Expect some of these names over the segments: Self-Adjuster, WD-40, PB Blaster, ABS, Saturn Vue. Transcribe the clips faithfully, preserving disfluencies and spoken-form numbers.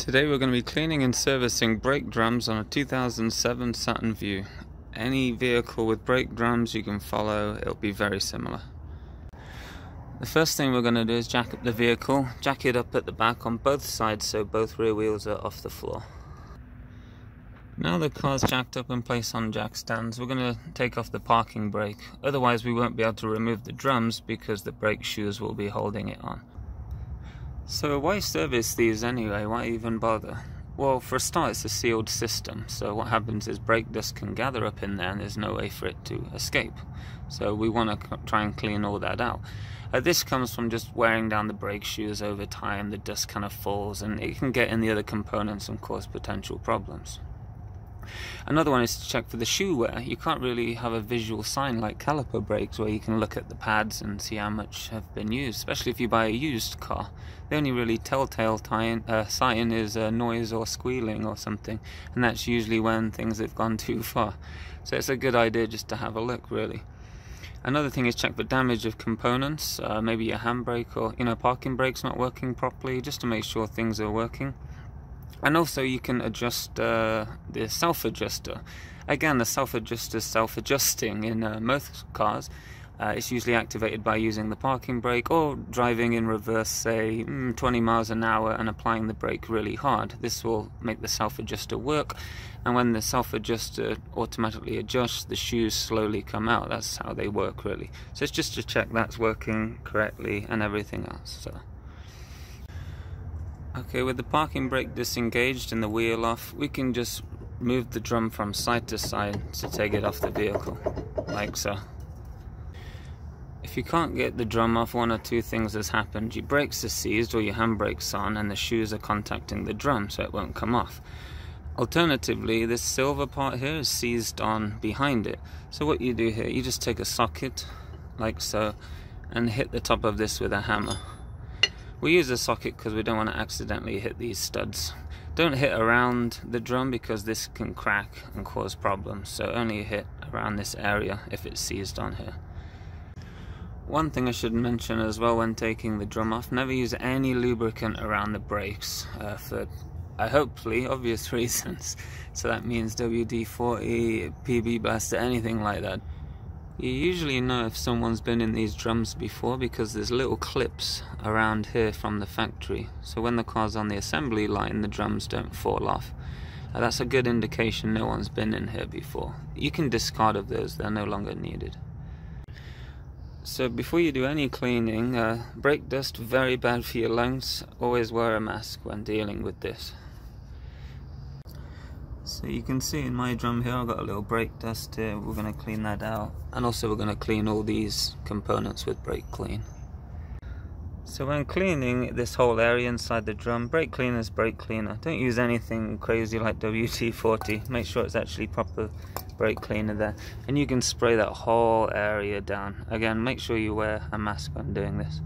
Today we're going to be cleaning and servicing brake drums on a two thousand seven Saturn Vue. Any vehicle with brake drums you can follow, it'll be very similar. The first thing we're going to do is jack up the vehicle, jack it up at the back on both sides so both rear wheels are off the floor. Now the car's jacked up and placed on jack stands, we're going to take off the parking brake, otherwise we won't be able to remove the drums because the brake shoes will be holding it on. So why service these anyway? Why even bother? Well, for a start, it's a sealed system, so what happens is brake dust can gather up in there and there's no way for it to escape. So we want to try and clean all that out. Uh, this comes from just wearing down the brake shoes over time. The dust kind of falls and it can get in the other components and cause potential problems. Another one is to check for the shoe wear. You can't really have a visual sign like caliper brakes where you can look at the pads and see how much have been used, especially if you buy a used car. The only really telltale time, uh, sign is uh, noise or squealing or something, and that's usually when things have gone too far. So it's a good idea just to have a look, really. Another thing is check for damage of components, uh, maybe your handbrake or you know parking brake's not working properly, just to make sure things are working. And also you can adjust uh, the self-adjuster. Again, the self-adjuster is self-adjusting in uh, most cars. Uh, it's usually activated by using the parking brake or driving in reverse, say mm, twenty miles an hour, and applying the brake really hard. This will make the self-adjuster work, and when the self-adjuster automatically adjusts, the shoes slowly come out. That's how they work, really. So it's just to check that's working correctly and everything else. So. Okay, with the parking brake disengaged and the wheel off, we can just move the drum from side to side to take it off the vehicle, like so. If you can't get the drum off, one or two things has happened. Your brakes are seized or your handbrake's on and the shoes are contacting the drum so it won't come off. Alternatively, this silver part here is seized on behind it. So what you do here, you just take a socket, like so, and hit the top of this with a hammer. We use a socket because we don't want to accidentally hit these studs. Don't hit around the drum because this can crack and cause problems, so only hit around this area if it's seized on here. One thing I should mention as well when taking the drum off, never use any lubricant around the brakes uh, for uh, hopefully obvious reasons. So that means W D forty, P B Blaster, anything like that. You usually know if someone's been in these drums before because there's little clips around here from the factory, so when the car's on the assembly line the drums don't fall off. Now, that's a good indication no one's been in here before. You can discard of those, they're no longer needed. So before you do any cleaning, uh, brake dust, very bad for your lungs, always wear a mask when dealing with this. So you can see in my drum here I've got a little brake dust here, we're going to clean that out, and also we're going to clean all these components with brake clean. So when cleaning this whole area inside the drum, brake cleaner is brake cleaner. Don't use anything crazy like W D forty, make sure it's actually proper brake cleaner there, and you can spray that whole area down. Again, make sure you wear a mask when doing this.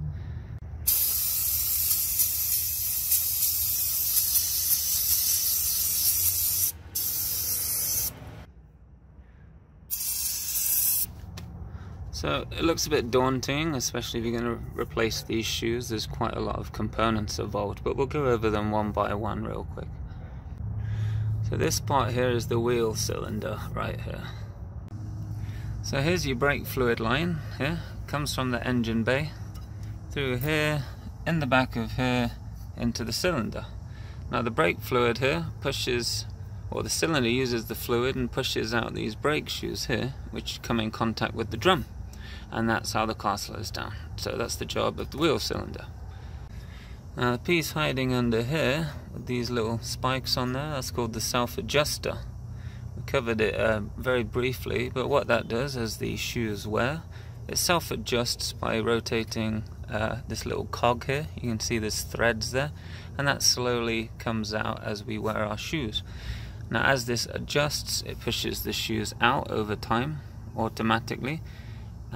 So it looks a bit daunting, especially if you're going to replace these shoes. There's quite a lot of components involved, but we'll go over them one by one real quick. So this part here is the wheel cylinder right here. So here's your brake fluid line here, comes from the engine bay, through here, in the back of here, into the cylinder. Now the brake fluid here pushes, or the cylinder uses the fluid and pushes out these brake shoes here, which come in contact with the drum. And that's how the car slows down. So that's the job of the wheel cylinder. Now the piece hiding under here, with these little spikes on there, that's called the self-adjuster. We covered it uh, very briefly, but what that does is the shoes wear. It self-adjusts by rotating uh, this little cog here. You can see there's threads there, and that slowly comes out as we wear our shoes. Now as this adjusts, it pushes the shoes out over time, automatically.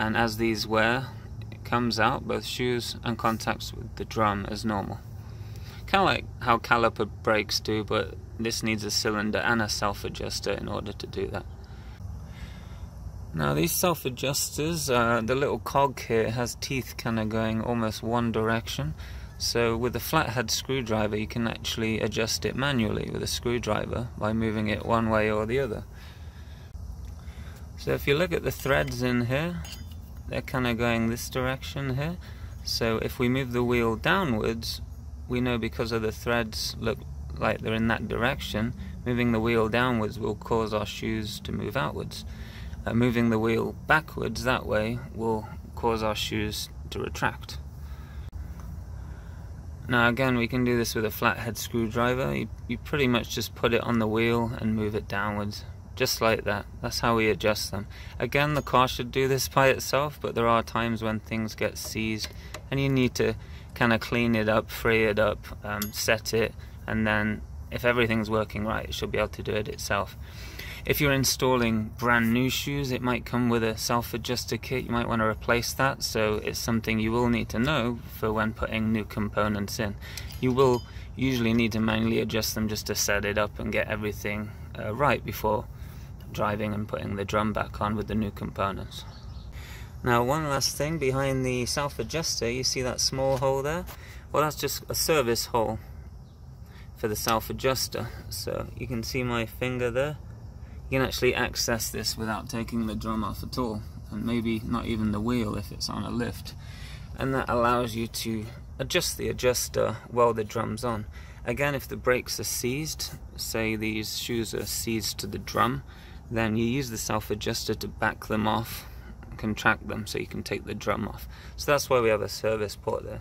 And as these wear, it comes out, both shoes and contacts with the drum as normal. Kind of like how caliper brakes do, but this needs a cylinder and a self-adjuster in order to do that. Now these self-adjusters, uh, the little cog here has teeth kind of going almost one direction. So with a flathead screwdriver you can actually adjust it manually with a screwdriver by moving it one way or the other. So if you look at the threads in here, they're kind of going this direction here. So if we move the wheel downwards, we know because of the threads look like they're in that direction, moving the wheel downwards will cause our shoes to move outwards. Uh, moving the wheel backwards that way will cause our shoes to retract. Now again, we can do this with a flathead screwdriver. You, you pretty much just put it on the wheel and move it downwards. Just like that. That's how we adjust them. Again, the car should do this by itself, but there are times when things get seized and you need to kind of clean it up, free it up, um, set it, and then if everything's working right, it should be able to do it itself. If you're installing brand new shoes, it might come with a self-adjuster kit. You might want to replace that, so it's something you will need to know for when putting new components in. You will usually need to manually adjust them just to set it up and get everything uh, right before driving and putting the drum back on with the new components. Now, one last thing, behind the self-adjuster, you see that small hole there? Well, that's just a service hole for the self-adjuster. So you can see my finger there. You can actually access this without taking the drum off at all, and maybe not even the wheel if it's on a lift. And that allows you to adjust the adjuster while the drum's on. Again, if the brakes are seized, say these shoes are seized to the drum, then you use the self-adjuster to back them off, contract them so you can take the drum off. So that's why we have a service port there.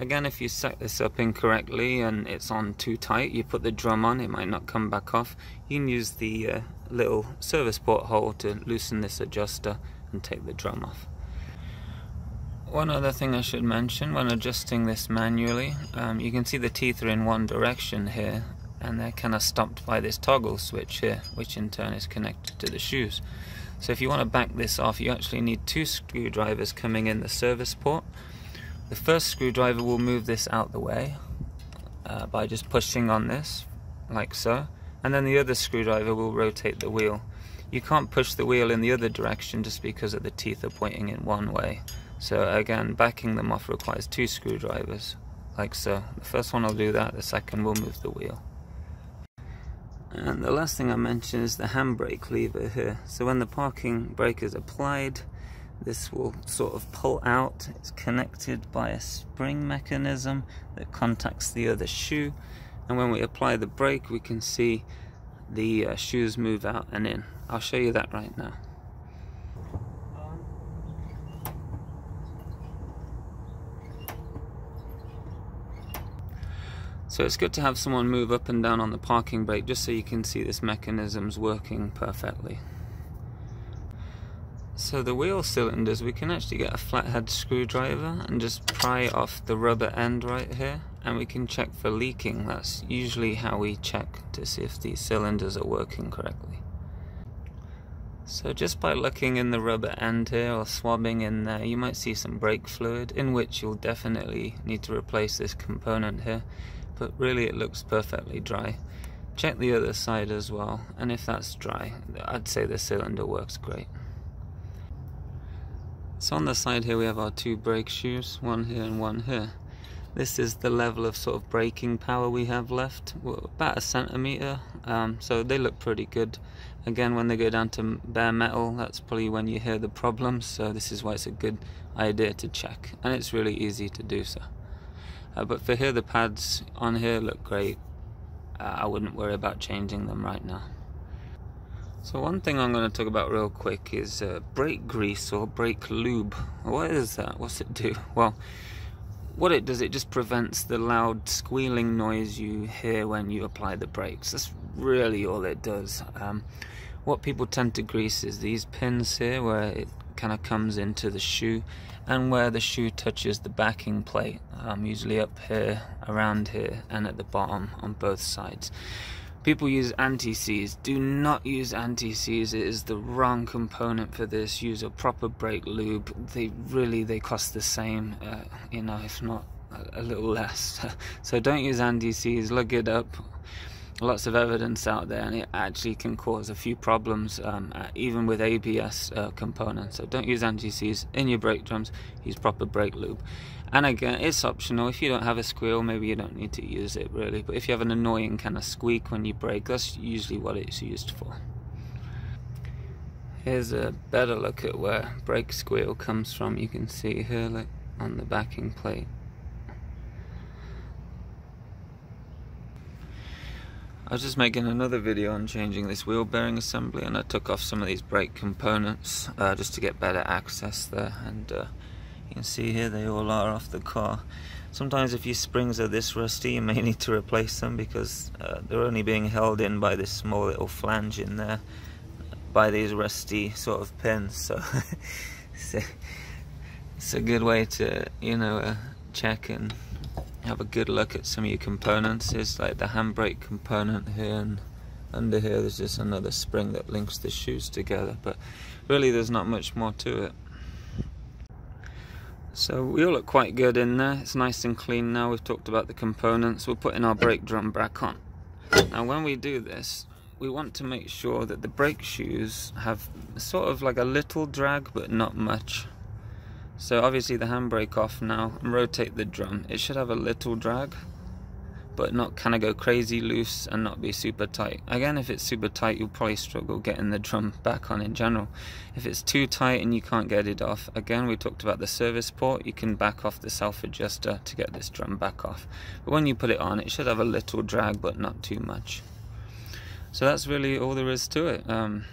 Again, if you set this up incorrectly and it's on too tight, you put the drum on, it might not come back off. You can use the uh, little service port hole to loosen this adjuster and take the drum off. One other thing I should mention, when adjusting this manually, um, you can see the teeth are in one direction here, and they're kind of stopped by this toggle switch here, which in turn is connected to the shoes. So if you want to back this off, you actually need two screwdrivers coming in the service port. The first screwdriver will move this out the way uh, by just pushing on this, like so, and then the other screwdriver will rotate the wheel. You can't push the wheel in the other direction just because of the teeth are pointing in one way. So again, backing them off requires two screwdrivers, like so. The first one will do that, the second will move the wheel. And the last thing I mentioned is the handbrake lever here. So when the parking brake is applied, this will sort of pull out. It's connected by a spring mechanism that contacts the other shoe. And when we apply the brake, we can see the uh, shoes move out and in. I'll show you that right now. So it's good to have someone move up and down on the parking brake just so you can see this mechanism's working perfectly. So the wheel cylinders, we can actually get a flathead screwdriver and just pry off the rubber end right here, and we can check for leaking. That's usually how we check to see if these cylinders are working correctly. So just by looking in the rubber end here or swabbing in there, you might see some brake fluid, in which you'll definitely need to replace this component here, but really it looks perfectly dry. Check the other side as well, and if that's dry, I'd say the cylinder works great. So on the side here we have our two brake shoes, one here and one here. This is the level of sort of braking power we have left, well, about a centimetre, um, so they look pretty good. Again, when they go down to bare metal, that's probably when you hear the problems, so this is why it's a good idea to check, and it's really easy to do so. Uh, but for here, the pads on here look great. Uh, I wouldn't worry about changing them right now. So one thing I'm going to talk about real quick is uh, brake grease or brake lube. What is that? What's it do? Well, what it does, it just prevents the loud squealing noise you hear when you apply the brakes. That's really all it does. Um, what people tend to grease is these pins here where it kind of comes into the shoe and where the shoe touches the backing plate, um, usually up here, around here, and at the bottom on both sides. People use anti-seize. Do not use anti-seize. It is the wrong component for this. Use a proper brake lube. They really, they cost the same, uh, you know, if not a, a little less. So don't use anti-seize. Look it up. Lots of evidence out there, and it actually can cause a few problems, um, even with A B S uh, components. So don't use anti-seize in your brake drums. Use proper brake lube. And again, it's optional. If you don't have a squeal, maybe you don't need to use it really, but if you have an annoying kind of squeak when you brake, that's usually what it's used for. Here's a better look at where brake squeal comes from. You can see here, like on the backing plate. I was just making another video on changing this wheel bearing assembly, and I took off some of these brake components uh, just to get better access there, and uh, you can see here they all are off the car. Sometimes if your springs are this rusty, you may need to replace them because uh, they're only being held in by this small little flange in there by these rusty sort of pins, so it's, a, it's a good way to, you know, uh, check and have a good look at some of your components. It's like the handbrake component here, and under here there's just another spring that links the shoes together, but really there's not much more to it. So we all look quite good in there. It's nice and clean now. We've talked about the components. We're putting our brake drum back on. Now when we do this, we want to make sure that the brake shoes have sort of like a little drag but not much. So obviously the handbrake off now, and rotate the drum. It should have a little drag, but not kind of go crazy loose and not be super tight. Again, if it's super tight, you'll probably struggle getting the drum back on in general. If it's too tight and you can't get it off, again, we talked about the service port, you can back off the self-adjuster to get this drum back off. But when you put it on, it should have a little drag, but not too much. So that's really all there is to it. Um,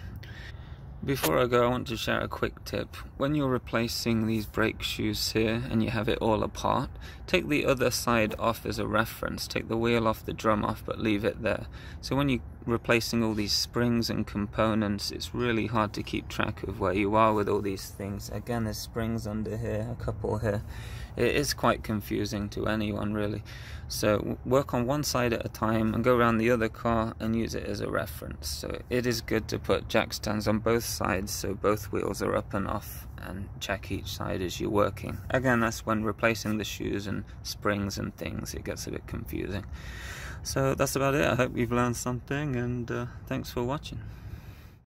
Before I go, I want to share a quick tip. When you're replacing these brake shoes here and you have it all apart, take the other side off as a reference. Take the wheel off, the drum off, but leave it there. So when you're replacing all these springs and components, it's really hard to keep track of where you are with all these things. Again, there's springs under here, a couple here. It is quite confusing to anyone really. So work on one side at a time and go around the other car and use it as a reference. So it is good to put jack stands on both sides so both wheels are up and off, and check each side as you're working. Again, that's when replacing the shoes and springs and things, it gets a bit confusing. So that's about it. I hope you've learned something, and uh, thanks for watching.